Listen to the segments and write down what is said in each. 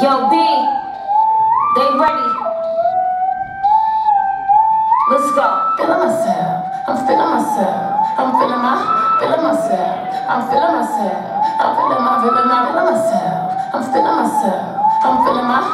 Yo, B, they ready. Let's go. Feeling myself, I'm feeling myself. I'm feeling myself. I'm feeling myself. I'm feeling myself. I'm feeling myself. I'm feeling myself. I'm feeling myself.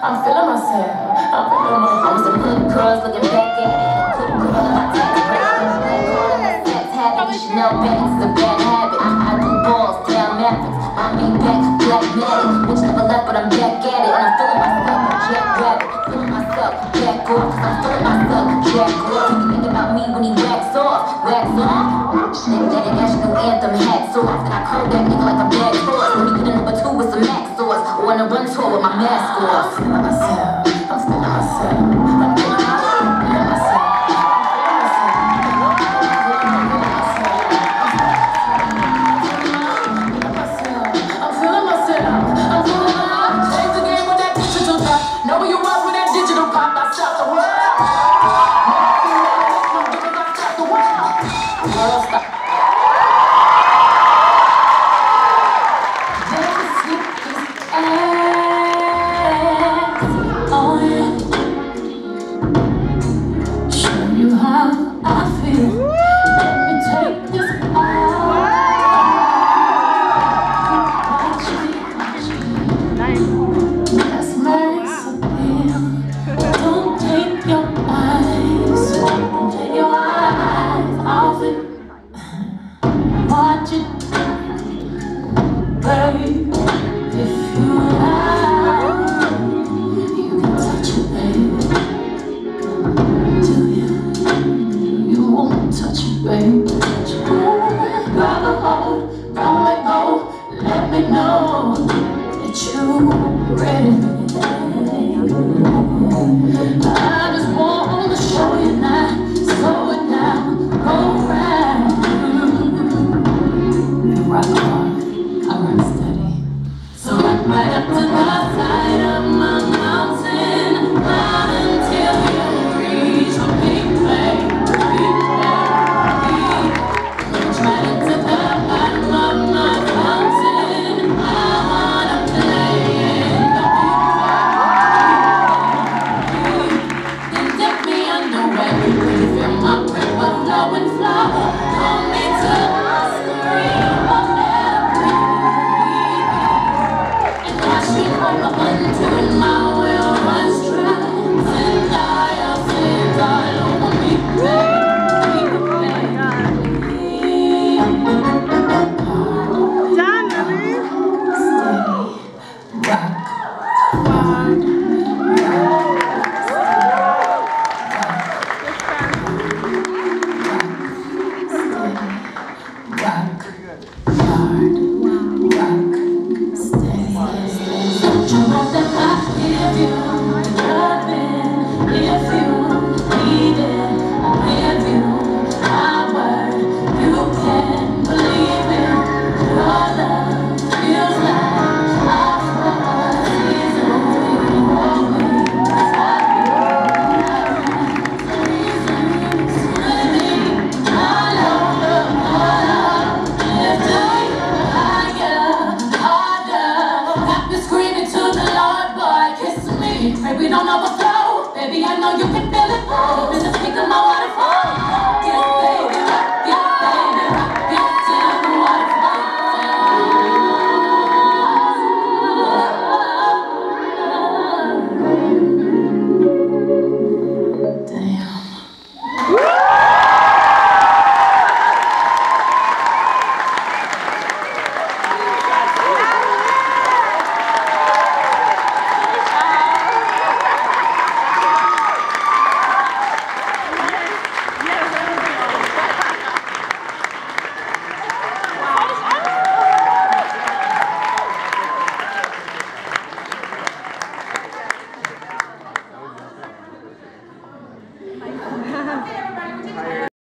I'm feeling myself. I'm still putting curls, looking back at it. Couldn't put on my tax bracelet. I'm going on my sex habit. Chanel bags is a bad habit. I do balls, down methods. I mean back, black magic. Bitch never left, but I'm back at it. And I'm feeling myself, I'm Jack Rabbit. Feeling myself, Jack Gore. I'm feeling myself, Jack Gore. You think about me when he wax off, wax on. Shit, that ain't national anthem, hat sauce. And I call that nigga like a bad horse. When we get in number two with some max sauce. Or on a run tour with my mask off. I'm feeling myself, I'm feeling myself. I'm feeling myself. Baby, I know you can feel it.